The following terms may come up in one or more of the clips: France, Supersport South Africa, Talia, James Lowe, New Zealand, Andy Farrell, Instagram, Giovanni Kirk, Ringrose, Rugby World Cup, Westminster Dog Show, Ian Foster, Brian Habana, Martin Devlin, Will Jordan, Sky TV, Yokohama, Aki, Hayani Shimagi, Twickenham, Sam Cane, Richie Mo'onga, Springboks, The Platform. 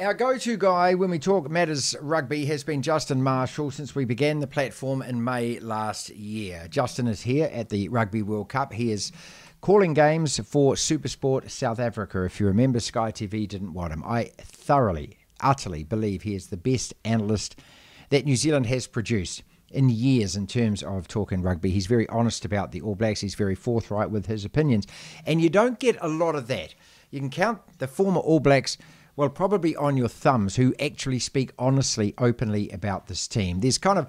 Our go-to guy when we talk matters rugby has been Justin Marshall since we began the platform in May last year. Justin is here at the Rugby World Cup. He is calling games for Supersport South Africa. If you remember, Sky TV didn't want him. I thoroughly, utterly believe he is the best analyst that New Zealand has produced in years in terms of talking rugby. He's very honest about the All Blacks. He's very forthright with his opinions. And you don't get a lot of that. You can count the former All Blacks, well, probably on your thumbs, who actually speak honestly, openly about this team. There's kind of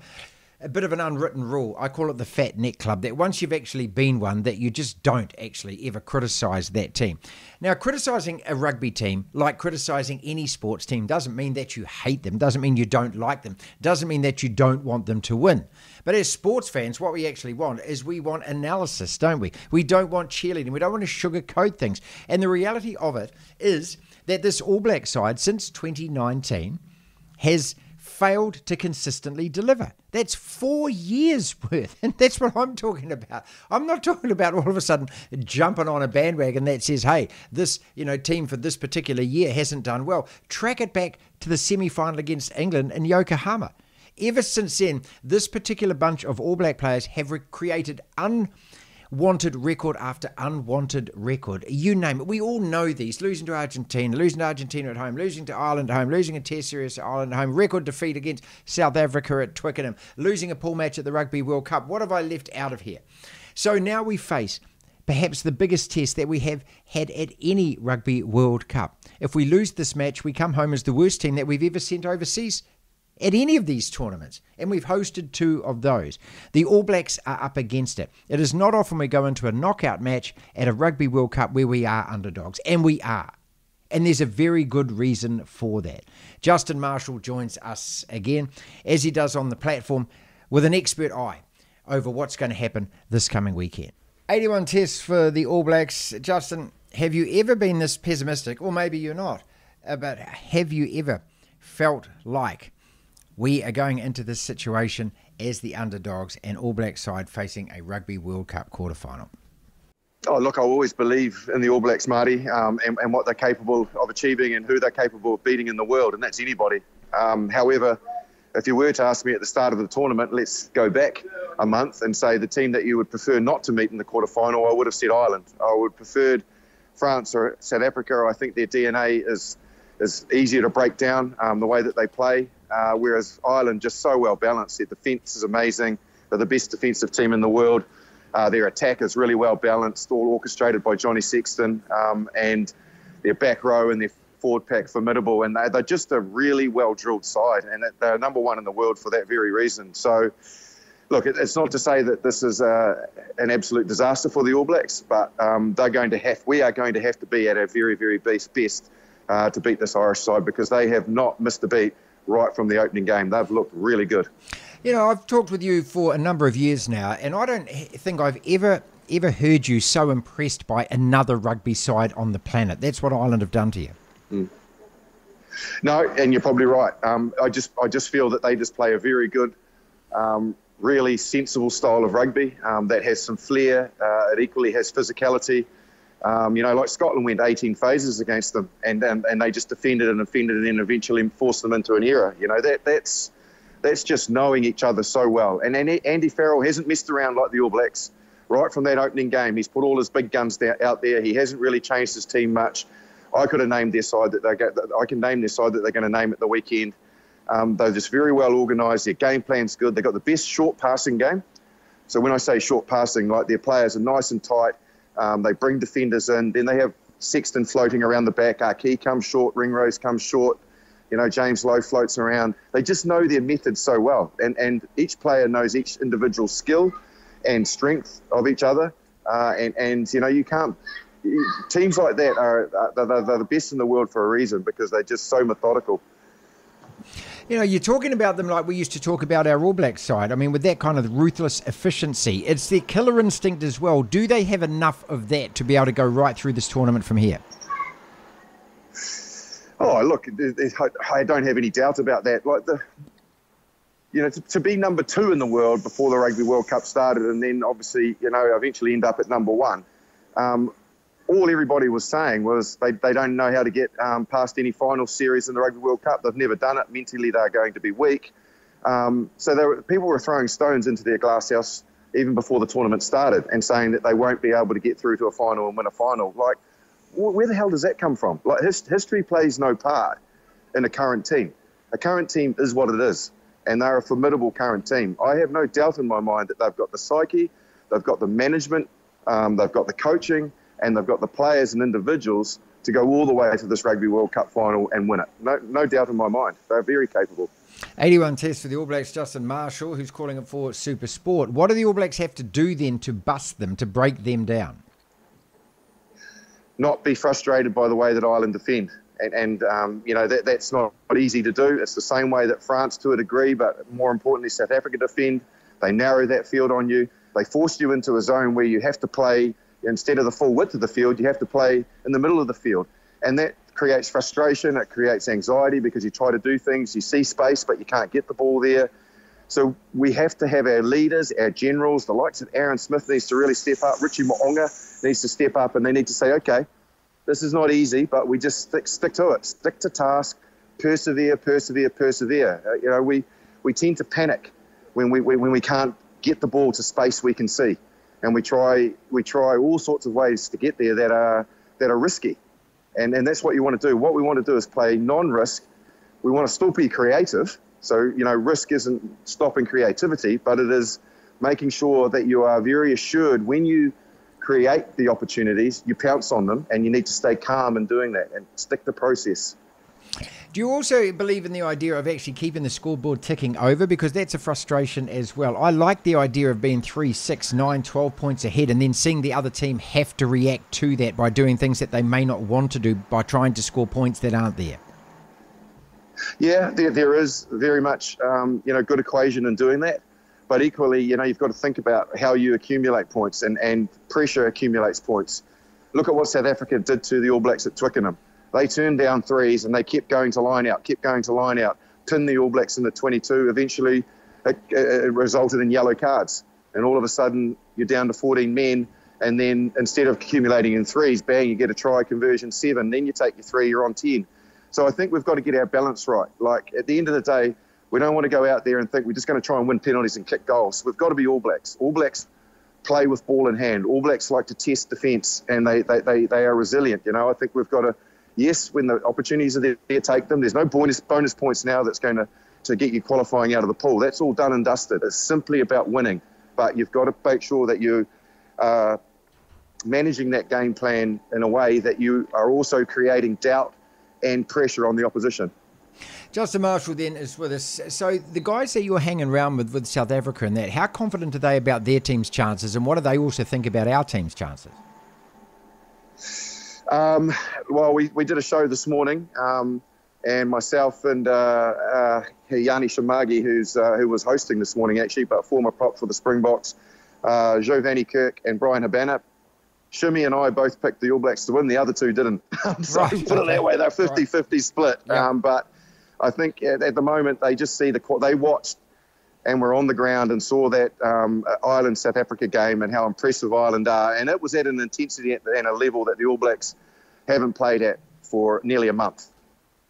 a bit of an unwritten rule. I call it the fat neck club, that once you've actually been one, that you just don't actually ever criticise that team. Now, criticising a rugby team, like criticising any sports team, doesn't mean that you hate them, doesn't mean you don't like them, doesn't mean that you don't want them to win. But as sports fans, what we actually want is we want analysis, don't we? We don't want cheerleading. We don't want to sugarcoat things. And the reality of it is that this All Black side, since 2019, has failed to consistently deliver. That's 4 years worth, and that's what I'm talking about. I'm not talking about all of a sudden jumping on a bandwagon that says, hey, this team for this particular year hasn't done well. Track it back to the semi-final against England in Yokohama. Ever since then, this particular bunch of All Black players have created unwanted record after unwanted record. You name it. We all know these. Losing to Argentina, losing to Argentina at home, losing to Ireland at home, losing a Test Series at Ireland at home, record defeat against South Africa at Twickenham, losing a pool match at the Rugby World Cup. What have I left out of here? So now we face perhaps the biggest test that we have had at any Rugby World Cup. If we lose this match, we come home as the worst team that we've ever sent overseas at any of these tournaments, and we've hosted two of those. The All Blacks are up against it. It is not often we go into a knockout match at a Rugby World Cup where we are underdogs, and we are. And there's a very good reason for that. Justin Marshall joins us again, as he does on the platform, with an expert eye over what's going to happen this coming weekend. 81 tests for the All Blacks. Justin, have you ever been this pessimistic, or maybe you're not, but have you ever felt like we are going into this situation as the underdogs and All Black side facing a Rugby World Cup quarterfinal? Oh, look, I always believe in the All Blacks, Māori, and what they're capable of achieving and who they're capable of beating in the world, and that's anybody. However, if you were to ask me at the start of the tournament, let's go back a month and say the team that you would prefer not to meet in the quarterfinal, I would have said Ireland. I would have preferred France or South Africa. I think their DNA is easier to break down, the way that they play. Whereas Ireland, just so well balanced. Their defence is amazing. They're the best defensive team in the world. Their attack is really well balanced, all orchestrated by Johnny Sexton. And their back row and their forward pack, formidable. And they're just a really well-drilled side. And they're number one in the world for that very reason. So, look, it's not to say that this is an absolute disaster for the All Blacks, but we are going to have to be at our very, very best to beat this Irish side, because they have not missed a beat. Right from the opening game, they've looked really good. You know, I've talked with you for a number of years now, and I don't think I've ever heard you so impressed by another rugby side on the planet. That's what Ireland have done to you. Mm. No, and you're probably right. I just feel that they just play a very good, really sensible style of rugby that has some flair. It equally has physicality. Like Scotland went 18 phases against them, and they just defended and defended, and then eventually forced them into an error. That's just knowing each other so well. And Andy Farrell hasn't messed around like the All Blacks. Right from that opening game, he's put all his big guns out there. He hasn't really changed his team much. I can name their side that they're going to name at the weekend. They're just very well organised. Their game plan's good. They've got the best short passing game. So when I say short passing, like, their players are nice and tight. They bring defenders in. Then they have Sexton floating around the back. Aki comes short. Ringrose comes short. James Lowe floats around. They just know their methods so well. And each player knows each individual skill and strength of each other. Teams like that they're the best in the world for a reason, because they're just so methodical. You're talking about them like we used to talk about our All Black side. I mean, with that kind of ruthless efficiency, it's their killer instinct as well. Do they have enough of that to be able to go right through this tournament from here? Oh, look, I don't have any doubt about that. Like, to be number two in the world before the Rugby World Cup started, and then obviously, eventually end up at number one. all everybody was saying was they don't know how to get past any final series in the Rugby World Cup. They've never done it. Mentally, they're going to be weak. So people were throwing stones into their glass house even before the tournament started and saying that they won't be able to get through to a final and win a final. Like, where the hell does that come from? Like, history plays no part in a current team. A current team is what it is, and they're a formidable current team. I have no doubt in my mind that they've got the psyche, they've got the management, they've got the coaching, and they've got the players and individuals to go all the way to this Rugby World Cup final and win it. No doubt in my mind. They're very capable. 81 tests for the All Blacks, Justin Marshall, who's calling it for SuperSport. What do the All Blacks have to do then to bust them, to break them down? Not be frustrated by the way that Ireland defend. And you know, that's not easy to do. It's the same way that France, to a degree, but more importantly, South Africa defend. They narrow that field on you. They force you into a zone where you have to play, instead of the full width of the field, you have to play in the middle of the field. And that creates frustration. It creates anxiety because you try to do things. You see space, but you can't get the ball there. So we have to have our leaders, our generals, the likes of Aaron Smith needs to really step up. Richie Mo'onga needs to step up, and they need to say, okay, this is not easy, but we just stick to it. Stick to task. Persevere. You know, we tend to panic when we can't get the ball to space we can see, and we try all sorts of ways to get there that are risky, and that's what you want to do. What we want to do is play non-risk. We want to still be creative. So you know, risk isn't stopping creativity, but it is making sure that you are very assured when you create the opportunities, you pounce on them, and you need to stay calm in doing that and stick the process. Do you also believe in the idea of actually keeping the scoreboard ticking over? Because that's a frustration as well. I like the idea of being 3, 6, 9, 12 points ahead and then seeing the other team have to react to that by doing things that they may not want to do, by trying to score points that aren't there. Yeah, there is very much, you know, good equation in doing that. But equally, you know, you've got to think about how you accumulate points, and pressure accumulates points. Look at what South Africa did to the All Blacks at Twickenham. They turned down threes and they kept going to line out, pinned the All Blacks in the 22. Eventually, it resulted in yellow cards. And all of a sudden, you're down to 14 men. And then instead of accumulating in threes, bang, you get a try, conversion 7. Then you take your 3, you're on 10. So I think we've got to get our balance right. Like, at the end of the day, we don't want to go out there and think we're just going to try and win penalties and kick goals. We've got to be All Blacks. All Blacks play with ball in hand. All Blacks like to test defence, and they are resilient. You know, I think we've got to, yes, when the opportunities are there, take them. There's no bonus points now that's going to get you qualifying out of the pool. That's all done and dusted. It's simply about winning. But you've got to make sure that you are managing that game plan in a way that you are also creating doubt and pressure on the opposition. Justin Marshall then is with us. So the guys that you're hanging around with South Africa and that, how confident are they about their team's chances, and what do they also think about our team's chances? Well, we did a show this morning, and myself and Hayani Shimagi, who was hosting this morning actually, but former prop for the Springboks, Giovanni Kirk and Brian Habana. Shimmy and I both picked the All Blacks to win. The other two didn't. So right. Put it that way, they're 50-50 split. Yeah. But I think at the moment they just see they watched and were on the ground and saw that Ireland-South Africa game and how impressive Ireland are. And it was at an intensity and a level that the All Blacks haven't played at for nearly a month.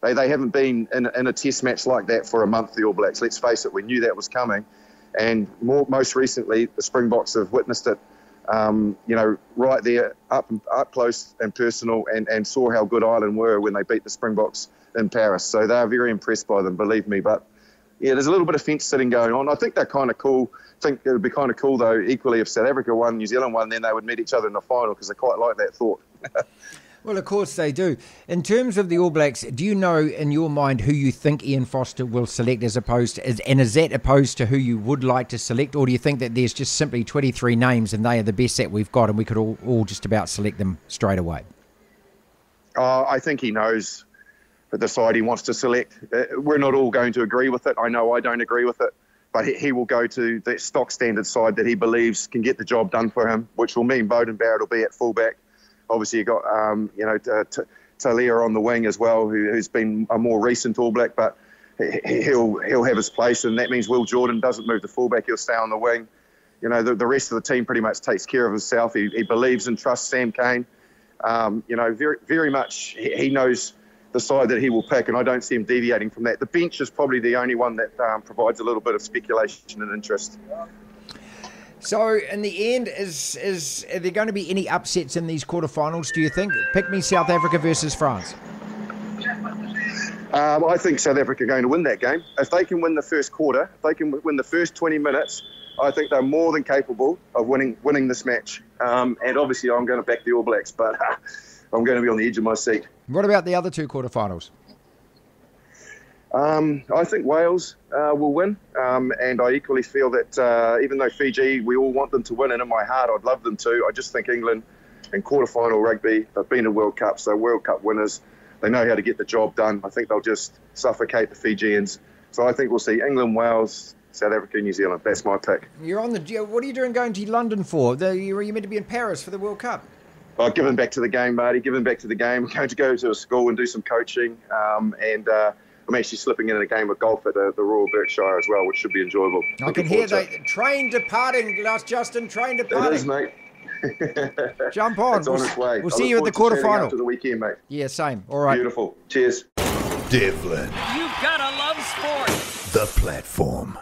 They haven't been in a test match like that for a month, the All Blacks. Let's face it, we knew that was coming. And most recently, the Springboks have witnessed it. You know, right there, up close and personal, and saw how good Ireland were when they beat the Springboks in Paris. So they are very impressed by them, believe me. But, yeah, there's a little bit of fence sitting going on. I think they're kind of cool. I think it would be kind of cool, though, equally, if South Africa won, New Zealand won, then they would meet each other in the final, because they quite like that thought. Well, of course they do. In terms of the All Blacks, do you know, in your mind, who you think Ian Foster will select as opposed to, and is that opposed to who you would like to select, or do you think that there's just simply 23 names and they are the best that we've got and we could all just about select them straight away? I think he knows the side he wants to select. We're not all going to agree with it. I know I don't agree with it, but he will go to the stock standard side that he believes can get the job done for him, which will mean Beauden Barrett will be at fullback. Obviously, you've got, you know, Talia on the wing as well, who's been a more recent All Black, but he'll have his place, and that means Will Jordan doesn't move to fullback. He'll stay on the wing. You know, the rest of the team pretty much takes care of himself. He believes and trusts Sam Cane. You know, very much he knows the side that he will pick, and I don't see him deviating from that. The bench is probably the only one that provides a little bit of speculation and interest. So in the end, are there going to be any upsets in these quarterfinals, do you think? Pick me South Africa versus France. I think South Africa are going to win that game. If they can win the first quarter, if they can win the first 20 minutes, I think they're more than capable of winning this match. And obviously I'm going to back the All Blacks, but I'm going to be on the edge of my seat. What about the other two quarterfinals? I think Wales will win, and I equally feel that even though Fiji, we all want them to win, and in my heart I'd love them to, I just think England in quarterfinal rugby, they've been to World Cup, so World Cup winners, they know how to get the job done. I think they'll just suffocate the Fijians. So I think we'll see England, Wales, South Africa, New Zealand. That's my pick. You're on the... What are you doing going to London for? You're meant to be in Paris for the World Cup. Oh, giving back to the game, Marty, giving back to the game. I'm going to go to a school and do some coaching, and... I'm actually slipping in a game of golf at the Royal Berkshire as well, which should be enjoyable. I can hear the train departing, Justin, train departing. It is, mate. Jump on. It's on its way. We'll see you at the quarterfinal. After the weekend, mate. Yeah, same. All right. Beautiful. Cheers. Devlin. You've got to love sport. The platform.